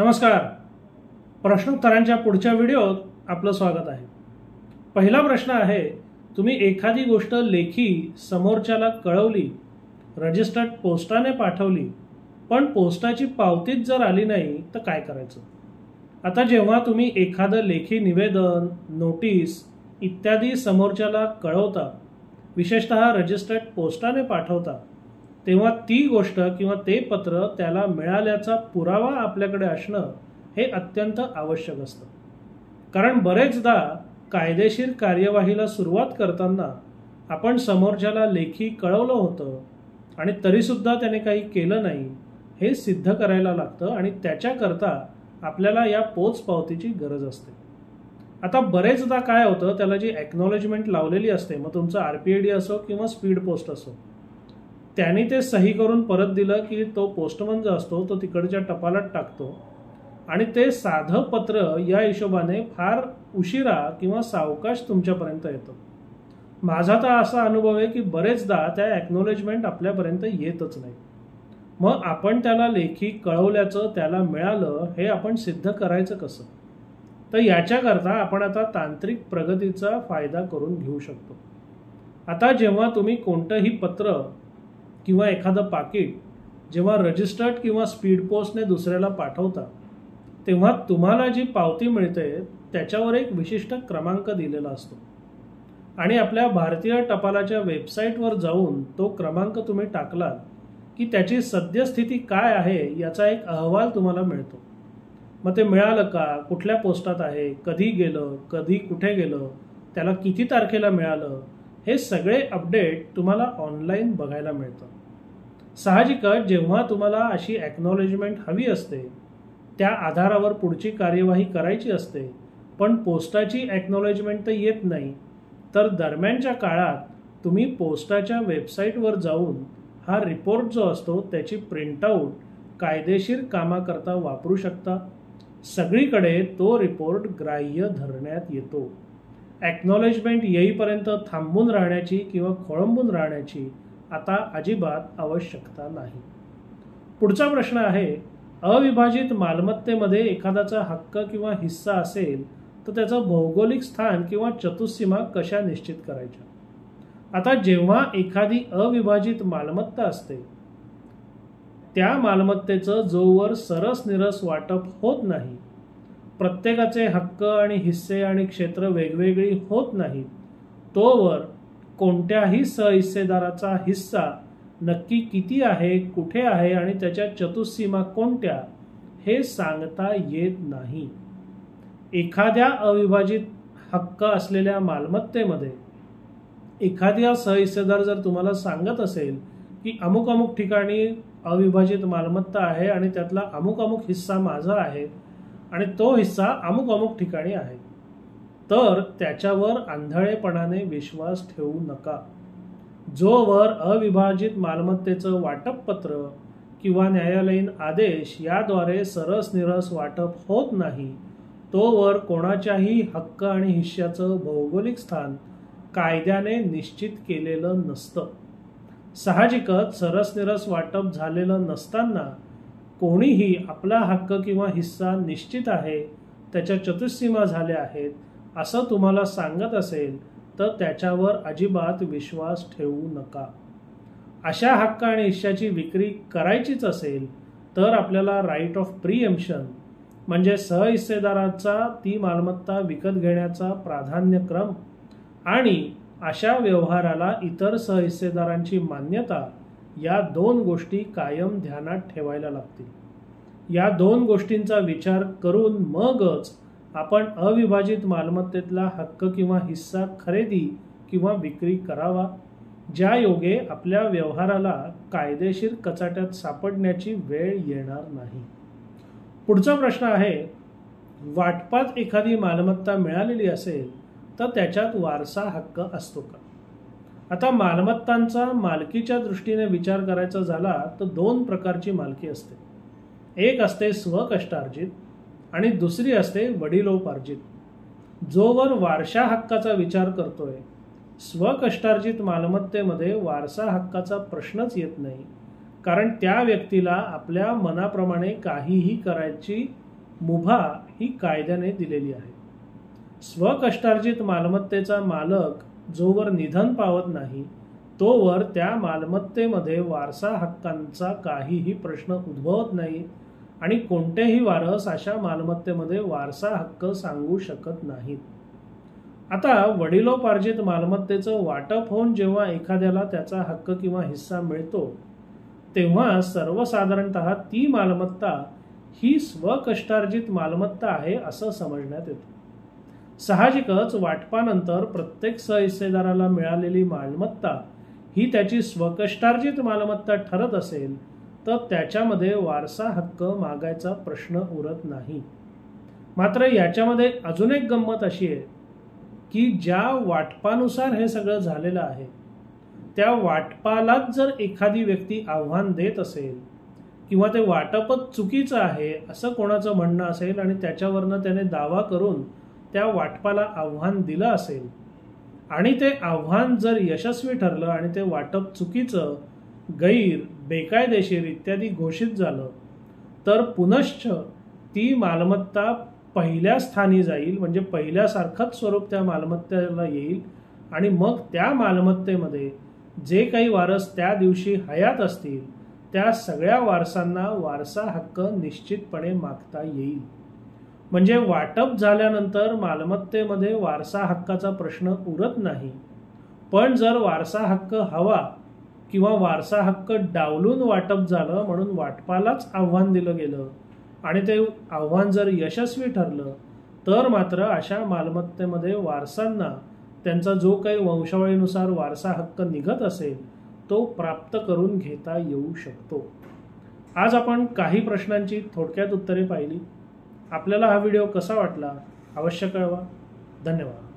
नमस्कार, प्रश्नोत्तरांच्या पुढच्या व्हिडिओत आपलं स्वागत आहे। पहिला प्रश्न आहे, तुम्ही एखादी गोष्ट लेखी समोरच्याला कळवली, रजिस्टर्ड पोस्टाने पाठवली, पण पोस्टाची पावतीच जर आली नाही तर काय करायचं? आता जेव्हा तुम्ही एखादं लेखी निवेदन, नोटीस इत्यादी समोरच्याला कळवता, विशेषतः रजिस्टर्ड पोस्टाने पाठवता, तेव्हा ती गोष्ट किंवा ते पत्र त्याला मिळाल्याचा पुरावा आपल्याकडे असणं हे अत्यंत आवश्यक असतं। कारण बरेचदा कायदेशीर कार्यवाहीला सुरुवात करताना आपण समोरच्याला लेखी कळवलं होतं आणि तरीसुद्धा त्याने काही केलं नाही हे सिद्ध करायला लागतं आणि त्याच्याकरता आपल्याला या पोचपावतीची गरज असते। आता बरेचदा काय होतं, त्याला जी एक्नॉलेजमेंट लावलेली असते, मग तुमचं RPID असो किंवा स्पीड पोस्ट असो, त्याने ते सही करून परत दिलं की तो पोस्टमन जो असतो तो तिकडच्या टपालात टाकतो आणि ते साधं पत्र या हिशोबाने फार उशिरा किंवा सावकाश तुमच्यापर्यंत येतो। माझा तर असा अनुभव आहे की बरेचदा त्या एक्नॉलेजमेंट आपल्यापर्यंत येतच नाही। मग आपण त्याला लेखी कळवल्याचं त्याला मिळालं हे आपण सिद्ध करायचं कसं? तर याच्याकरता आपण आता तांत्रिक प्रगतीचा फायदा करून घेऊ शकतो। आता जेव्हा तुम्ही कोणतंही पत्र किंवा एखादं पाकिट जेव्हा रजिस्टर्ड किंवा स्पीड पोस्टने दुसऱ्याला पाठवता, तेव्हा तुम्हाला जी पावती मिळते त्याच्यावर एक विशिष्ट क्रमांक दिलेला असतो आणि आपल्या भारतीय टपालाच्या वेबसाईटवर जाऊन तो क्रमांक तुम्ही टाकलात की त्याची सद्यस्थिती काय आहे याचा एक अहवाल तुम्हाला मिळतो। मग ते मिळालं का, कुठल्या पोस्टात आहे, कधी गेलं, कधी कुठे गेलं, त्याला किती तारखेला मिळालं, हे सगळे अपडेट तुम्हाला ऑनलाईन बघायला मिळतं। साहजिकच जेव्हा तुम्हाला अशी एक्नॉलेजमेंट हवी असते त्या आधारावर पुढची कार्यवाही करायची असते, पण पोस्टाची एक्नॉलेजमेंट तर येत नाही, तर दरम्यानच्या काळात तुम्ही पोस्टाच्या वेबसाईटवर जाऊन हा रिपोर्ट जो असतो त्याची प्रिंटआउट कायदेशीर कामाकरता वापरू शकता। सगळीकडे तो रिपोर्ट ग्राह्य धरण्यात येतो। एक्नॉलेजमेंट येईपर्यंत थांबून राहण्याची किंवा खोळंबून राहण्याची आता अजिबात आवश्यकता नाही। पुढचा प्रश्न आहे, अविभाजित मालमत्तेमध्ये एखाद्याचा हक्क किंवा हिस्सा असेल तर त्याचं भौगोलिक स्थान किंवा चतुःसीमा कशा निश्चित करायच्या? आता जेव्हा एखादी अविभाजित मालमत्ता असते त्या मालमत्तेचं जोवर सरसनिरस वाटप होत नाही, प्रत्येकाचे हक्क आणि हिस्से आणि क्षेत्र वेगवेगळी होत नाहीत, तोवर कोणत्याही सहहिस्सेदाराचा हिस्सा नक्की किती आहे, कुठे आहे आणि त्याच्या चतुःसीमा कोणत्या हे सांगता येत नाही। एखाद्या अविभाजित हक्क असलेल्या मालमत्तेमध्ये एखाद्या सहहिस्सेदार जर तुम्हाला सांगत असेल की अमुक अमुक ठिकाणी अविभाजित मालमत्ता आहे आणि त्यातला अमुक अमुक हिस्सा माझा आहे आणि तो हिस्सा अमुक अमुक ठिकाणी आहे, तर त्याच्यावर आंधळेपणाने विश्वास ठेवू नका। जोवर अविभाजित मालमत्तेचं वाटपपत्र किंवा न्यायालयीन आदेश याद्वारे सरसनिरस वाटप होत नाही, तोवर कोणाच्याही हक्क आणि हिश्श्याचं भौगोलिक स्थान कायद्याने निश्चित केलेलं नसतं। साहजिकच सरसनिरस वाटप झालेलं नसताना कोणीही आपला हक्क किंवा हिस्सा निश्चित आहे, त्याच्या चतुःसीमा झाल्या आहेत असं तुम्हाला सांगत असेल तर त्याच्यावर अजिबात विश्वास ठेवू नका। अशा हक्क आणि हिश्श्याची विक्री करायचीच असेल तर आपल्याला राईट ऑफ प्रिएम्पशन म्हणजे सहहिस्सेदाराचा ती मालमत्ता विकत घेण्याचा प्राधान्यक्रम आणि अशा व्यवहाराला इतर सहहिस्सेदारांची मान्यता या दोन गोष्टी कायम ध्यानात ठेवायला लागतील। या दोन गोष्टींचा विचार करून मगच आपण अविभाजित मालमत्तेतला हक्क किंवा हिस्सा खरेदी किंवा विक्री करावा, ज्या योगे आपल्या व्यवहाराला कायदेशीर कचाट्यात सापडण्याची वेळ येणार नाही। पुढचा प्रश्न आहे, वाटपात एखादी मालमत्ता मिळालेली असेल तर त्याच्यात वारसा हक्क असतो का? आता मालमत्तांचा मालकीच्या दृष्टीने विचार करायचा झाला तर दोन प्रकारची मालकी असते। एक असते स्वकष्टार्जित आणि दुसरी असते वडिलोपार्जित। जोवर वारसा हक्काचा विचार करतोय, स्वकष्टार्जित मालमत्तेमध्ये वारसा हक्काचा प्रश्नच येत नाही, कारण त्या व्यक्तीला आपल्या मनाप्रमाणे काहीही करायची मुभा ही कायद्याने दिलेली आहे. स्वकष्टार्जित मालमत्तेचा मालक जोवर निधन पावत नाही तोवर त्या मालमत्तेमध्ये वारसा हक्कांचा काहीही प्रश्न उद्भवत नाही आणि कोणतेही वारस अशा मालमत्तेमध्ये वारसा हक्क सांगू शकत नाहीत. आता वडिलोपार्जित मालमत्तेचं वाटप होऊन जेव्हा एखाद्याला त्याचा हक्क किंवा हिस्सा मिळतो तेव्हा सर्वसाधारणतः ती मालमत्ता ही स्वकष्टार्जित मालमत्ता आहे असं समजण्यात येतं. साहजिकच वाटपानंतर प्रत्येक सहहिस्सेदाराला मिळालेली मालमत्ता ही त्याची स्वकष्टार्जित मालमत्ता ठरत असेल तर त्याच्यामध्ये वारसा हक्क मागायचा प्रश्न उरत नाही. मात्र याच्यामध्ये अजून एक गंमत अशी आहे की ज्या वाटपानुसार हे सगळं झालेलं आहे त्या वाटपालाच जर एखादी व्यक्ती आव्हान देत असेल किंवा ते वाटपच चुकीचं आहे असं कोणाचं म्हणणं असेल आणि त्याच्यावरनं त्याने दावा करून त्या वाटपाला आव्हान दिलं असेल आणि ते आव्हान जर यशस्वी ठरलं आणि ते वाटप चुकीचं गैर बेकायदेशीर इत्यादी घोषित झालं तर पुनश्च ती मालमत्ता पहिल्या स्थानी जाईल म्हणजे पहिल्यासारखंच स्वरूप त्या मालमत्तेला येईल आणि मग त्या मालमत्तेमध्ये जे काही वारस त्या दिवशी हयात असतील त्या सगळ्या वारसांना वारसा हक्क निश्चितपणे मागता येईल. म्हणजे वाटप झाल्यानंतर मालमत्तेमध्ये वारसा हक्काचा प्रश्न उरत नाही. पण जर वारसा हक्क हवा किंवा वारसा हक्क डावलून वाटप झालं म्हणून वाटपालाच आव्हान दिलं गेलं आणि ते आव्हान जर यशस्वी ठरलं तर मात्र अशा मालमत्तेमध्ये वारसांना त्यांचा जो काही वंशावळीनुसार वारसा हक्क निघत असेल तो प्राप्त करून घेता येऊ शकतो. आज आपण काही प्रश्नांची थोडक्यात उत्तरे पाहिली. आपल्याला हा व्हिडिओ कसा वाटला अवश्य कळवा. धन्यवाद.